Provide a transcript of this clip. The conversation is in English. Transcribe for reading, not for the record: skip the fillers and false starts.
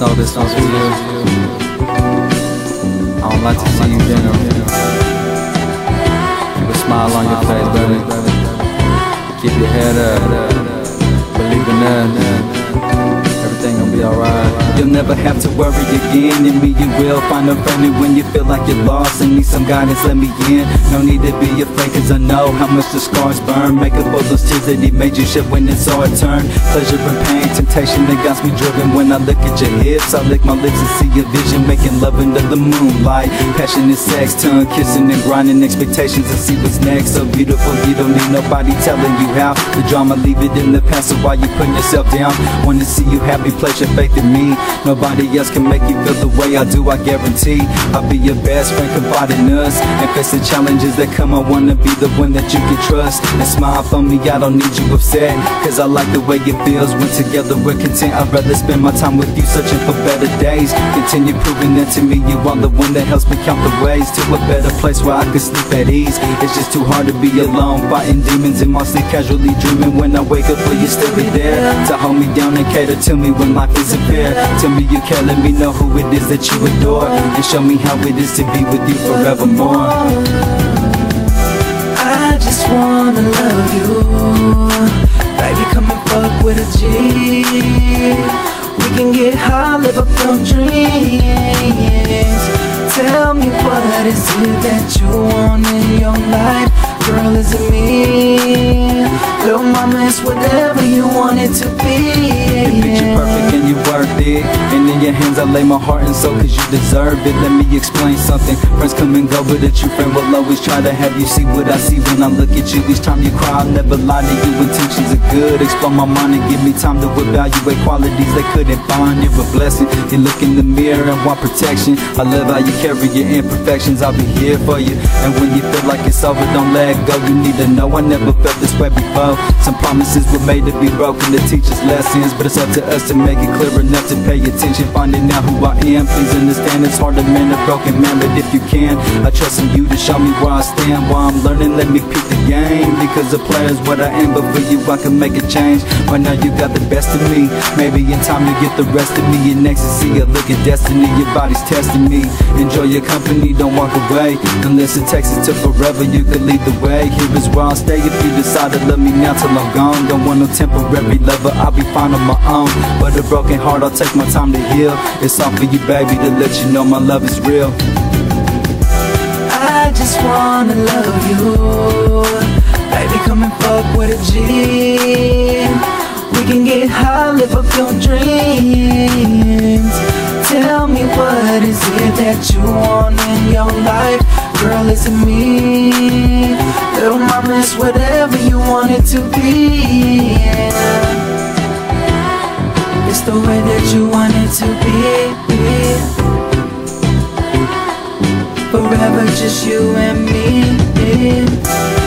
know this one's for you. I don't like to see you dinner. Keep a smile on your face, baby. Keep your head up, believe in that. Everything gonna be alright. You'll never have to worry again. In me you will find a friend who, when you feel like you're lost and need some guidance, let me in. No need to be afraid, cause I know how much the scars burn. Make up all those tears that he made you shed when it's all turned. Pleasure and pain, temptation that got me driven. When I look at your hips, I lick my lips and see your vision. Making love under the moonlight, passionate sex, tongue kissing and grinding expectations to see what's next. So beautiful, you don't need nobody telling you how. The drama, leave it in the past, so why you putting yourself down? Wanna see you happy, place your faith in me. Nobody else can make you feel the way I do, I guarantee. I'll be your best friend, confide in us. And face the challenges that come, I wanna be the one that you can trust. And smile for me, I don't need you upset, cause I like the way it feels when together we're content. I'd rather spend my time with you, searching for better days. Continue proving that to me, you are the one that helps me count the ways to a better place where I can sleep at ease. It's just too hard to be alone, fighting demons in my sleep, casually dreaming. When I wake up, will you still be there to hold me down and cater to me when life is unfair? Tell me you care, let me know who it is that you adore, and show me how it is to be with you forevermore. I just wanna love you, baby, come and fuck with a G. We can get high, live up your dreams. Tell me what is it that you want in your life, girl, is it me? Little mama, it's whatever you want it to be. You picture perfect and you worth it, and in your hands I lay my heart and soul, cause you deserve it. Let me explain something, friends come and go, but a true friend will always try to have you see what I see when I look at you. Each time you cry, I'll never lie to you, intentions are good. Explore my mind and give me time to evaluate qualities they couldn't find. You're a blessing, you look in the mirror and want protection. I love how you carry your imperfections, I'll be here for you. And when you feel like it's over, don't let go, you need to know I never felt this way before. Some promises were made to be broken to teach us lessons, but it's up to us to make it clear enough to pay attention. Finding out who I am, please understand it's hard to mend a broken man, but if you can, I trust in you to show me where I stand. While I'm learning, let me pick the game, because a player is what I am, but for you I can make a change. Right now you got the best of me, maybe in time you'll get the rest of me. In ecstasy I look at destiny, your body's testing me. Enjoy your company, don't walk away, unless it takes us to forever, you can lead the way. Here is where I'll stay if you decide to love me now till I'm gone. Don't want no temporary lover, I'll be fine on my own. But a broken heart, I'll take my time to heal. It's all for you, baby, to let you know my love is real. I just wanna love you, baby, come and fuck with a G. We can get high, live up your dreams. Tell me what is it that you want in your life, girl, listen to me. Little mama, it's whatever you want it to be. Yeah. It's the way that you want it to be. Forever, just you and me.